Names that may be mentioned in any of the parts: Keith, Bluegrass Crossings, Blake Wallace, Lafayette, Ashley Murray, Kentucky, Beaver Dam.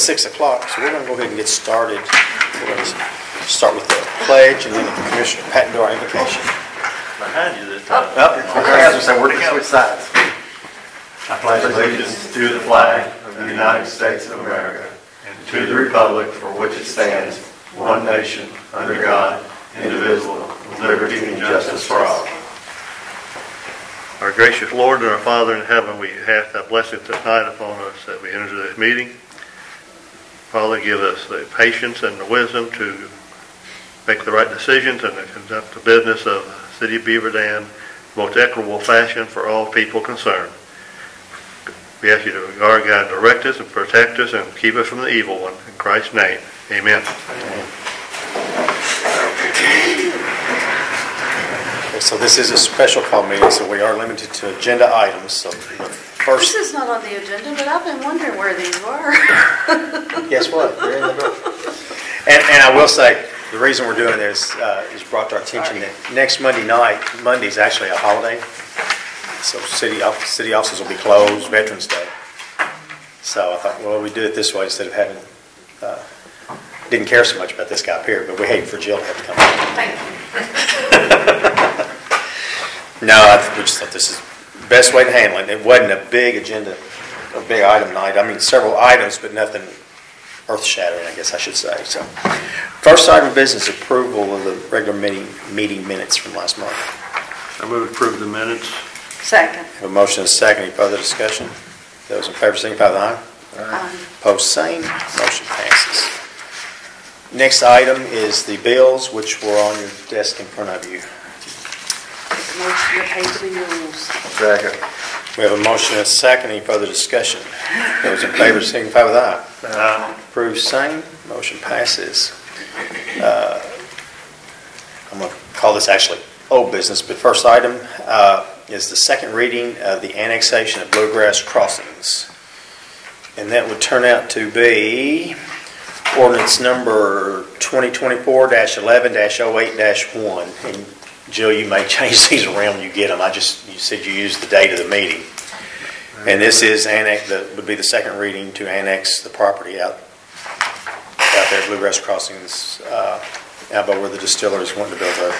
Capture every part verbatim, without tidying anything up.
six o'clock, so we're going to go ahead and get started. We're going to start with the pledge and then the commission. Pat, do our invocation. Behind you this time. Up, up. We're going to say we're going to switch sides. I pledge allegiance to the flag of the United States of America and to the republic for which it stands, one nation, under God, indivisible, with liberty and justice for all. Our gracious Lord and our Father in heaven, we ask thy blessing tonight upon us that we enter this meeting. Father, give us the patience and the wisdom to make the right decisions and to conduct the business of the City of Beaver Dam in the most equitable fashion for all people concerned. We ask you to guard, God, direct us and protect us and keep us from the evil one. In Christ's name, amen. Amen. So this is a special call meeting, so we are limited to agenda items. So first, this is not on the agenda, but I've been wondering where these were. Guess what? They're in the book. And, and I will say, the reason we're doing this uh, is brought to our attention that next Monday night, Monday is actually a holiday. So city, city offices will be closed, Veterans Day. So I thought, well, we do it this way instead of having, uh, didn't care so much about this guy up here, but we hate for Jill to have to come up. Thank you. No, I, we just thought this is the best way to handle it. It wasn't a big agenda, a big item night. I mean, several items, but nothing earth-shattering, I guess I should say. So, first item of business, approval of the regular meeting, meeting minutes from last month. I move to approve the minutes. Second. A motion and a second. Any further discussion? Those in favor signify by aye. Aye. Opposed, same. Motion passes. Next item is the bills, which were on your desk in front of you. Motion to pay the bills. Second. We have a motion and a second. Any further discussion? Those in favor signify by aye. Aye. Approved, same. Motion passes. Uh, I'm going to call this actually old business, but first item. Uh, is the second reading of the annexation of Bluegrass Crossings. And that would turn out to be ordinance number twenty twenty-four dash eleven dash oh eight dash one. And Jill, you may change these around when you get them. I just, you said you used the date of the meeting. And this is annex, that would be the second reading to annex the property out, out there at Bluegrass Crossings, uh, out by where the distiller is wanting to build their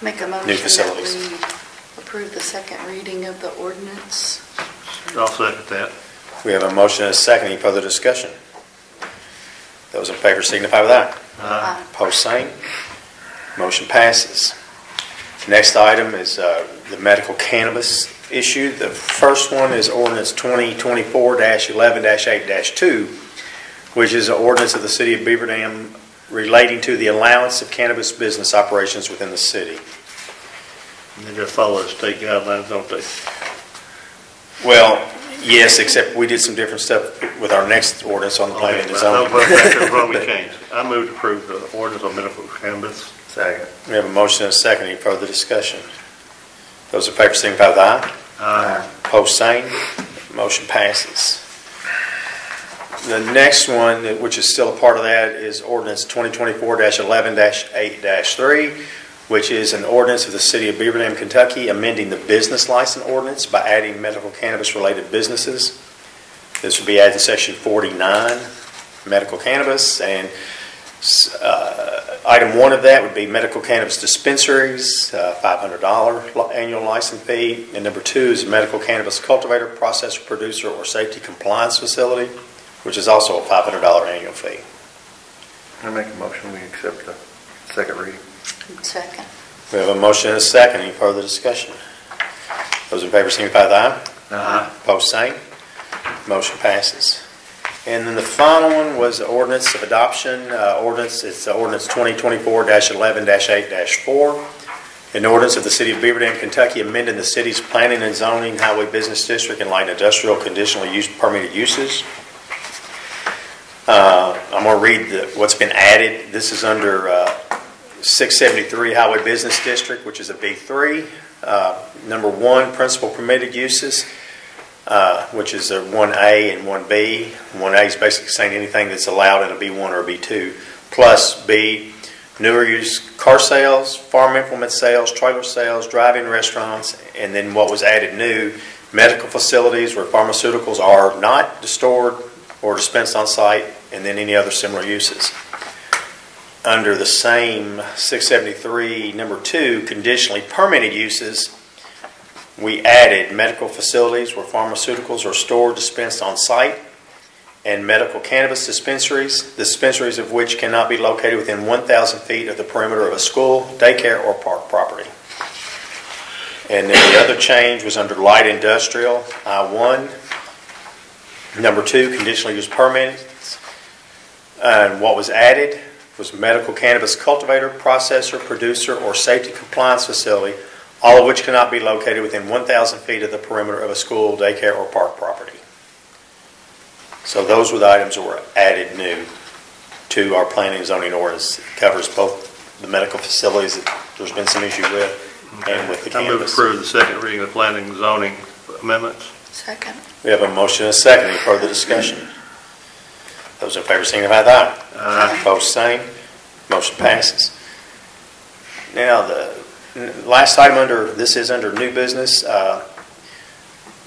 Make a motion new facilities. Approve the second reading of the ordinance. I'll second that. We have a motion and a second. Any further discussion? Those in favor signify with aye. Aye. Opposed, same. Motion passes. The next item is uh, the medical cannabis issue. The first one is ordinance twenty twenty-four dash eleven dash eight dash two, which is an ordinance of the City of Beaver Dam relating to the allowance of cannabis business operations within the city. They just follow the state guidelines, don't they? Well, yes, except we did some different stuff with our next ordinance on the planning and design. I move to approve the ordinance on medical cannabis. Second. We have a motion and a second. Any further discussion? Those in favor signify with aye. Aye. Opposed, same. Motion passes. The next one, which is still a part of that, is ordinance twenty twenty-four dash eleven dash eight dash three. Which is an ordinance of the City of Beaver Dam, Kentucky, amending the business license ordinance by adding medical cannabis-related businesses. This would be added in section forty-nine, medical cannabis, and uh, item one of that would be medical cannabis dispensaries, uh, five hundred dollars annual license fee, and number two is medical cannabis cultivator, processor, producer, or safety compliance facility, which is also a five hundred dollars annual fee. I make a motion we accept the second reading. Second. We have a motion and a second. Any further discussion? Those in favor signify with aye. Aye. Opposed, same. Motion passes. And then the final one was the ordinance of adoption. Uh, ordinance. It's ordinance twenty twenty-four dash eleven dash eight dash four, an ordinance of the City of Beaver Dam, Kentucky, amending the city's planning and zoning, highway business district, and light industrial conditional use permitted uses. Uh, I'm going to read the, what's been added. This is under. Uh, six seventy-three Highway Business District, which is a B three. Uh, number one, principal permitted uses, uh, which is a one A and one B. one A is basically saying anything that's allowed in a B one or a B two. Plus B, newer use car sales, farm implement sales, trailer sales, drive-in restaurants, and then what was added new, medical facilities where pharmaceuticals are not stored, or dispensed on site, and then any other similar uses. Under the same six seventy-three, number two, conditionally permitted uses, we added medical facilities where pharmaceuticals are stored, dispensed on site, and medical cannabis dispensaries, dispensaries of which cannot be located within one thousand feet of the perimeter of a school, daycare, or park property. And then the other change was under light industrial, I one. Number two, conditional use permits. And what was added was medical cannabis cultivator, processor, producer, or safety compliance facility, all of which cannot be located within one thousand feet of the perimeter of a school, daycare, or park property. So those were the items that were added new to our planning and zoning ordinance. It covers both the medical facilities that there's been some issue with, okay, and with the I move to approve the second reading of planning and zoning amendments. Second. We have a motion and a second. Any further discussion? Those in favor signify by aye. Aye. Opposed, same. Motion passes. Now the last item under this is under new business. Uh,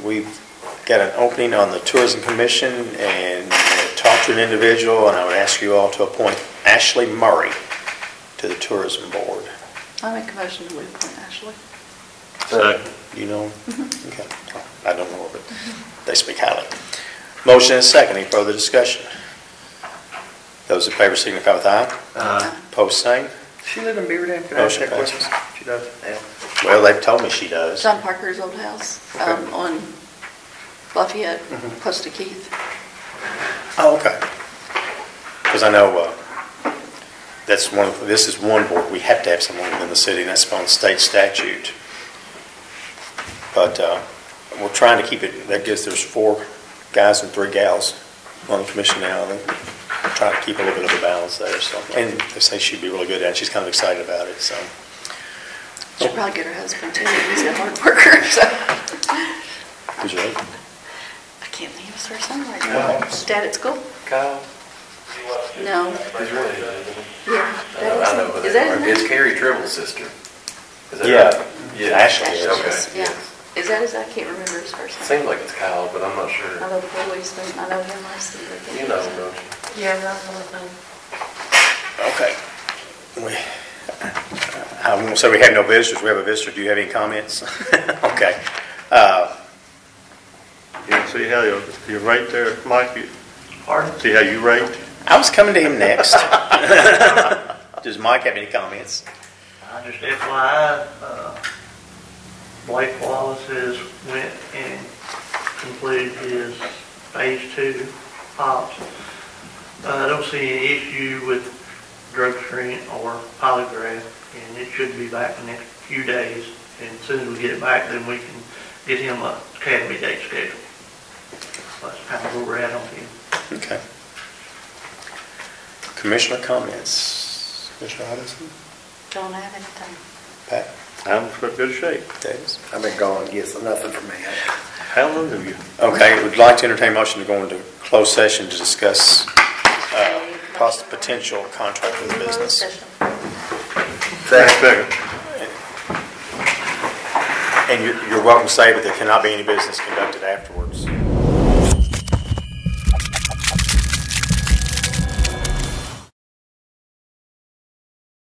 we've got an opening on the Tourism Commission and talked to an individual, and I would ask you all to appoint Ashley Murray to the Tourism Board. I make a motion to appoint Ashley. Second. You know? Mm-hmm. Okay. I don't know, but mm-hmm. they speak highly. Motion and second. Any further discussion? Those in favor signify with aye. Aye. Opposed, same. She lives in Beaver Dam. Can I ask that question? She does. Yeah. Well, they've told me she does. John Parker's old house okay. um, on Lafayette, mm-hmm. close to Keith. Oh, okay. Because I know. Uh, That's one. Of, this is one board. We have to have someone within the city, and that's on state statute. But uh, we're trying to keep it. I guess there's four guys and three gals on the commission now. And we're trying to keep a little bit of a balance there. So, and they say she'd be really good at it. She's kind of excited about it. So she'll oh. probably get her husband too. He's a hard worker. So. Who's your husband? I can't think of his first name right now. Dad at school. Kyle. No. He's really yeah. I know is that his name? It's Carrie Tribble's sister. Is that yeah. Right? Yeah. Ashley. Ashley is. Okay. Yeah. Yeah. Is that his? I can't remember his first name. Seems like it's Kyle, but I'm not sure. I know boys. I know him last week. You know him, don't you? Yeah, I know him. Okay. We, I won't say we have no visitors. We have a visitor. Do you have any comments? Okay. Uh, yeah. See how you're, you're right there, Mike. You, Pardon? See how you rate? I was coming to him next. Does Mike have any comments? I just F Y I, uh, Blake Wallace has went and completed his phase two ops. Uh, I don't see any issue with drug screen or polygraph, and it should be back in the next few days. And as soon as we get it back, then we can get him a academy date schedule. That's kind of where we're at on him. Okay. Commissioner comments. Commissioner Hutchinson? Don't have anything. Pat? I'm in good shape. Davis? I've been gone. Yes, nothing for me. How long have you? Okay, we'd like to entertain a motion to go into closed session to discuss uh, possible potential contract with the business. Second. Second. And you're, you're welcome to say that there cannot be any business conducted afterwards.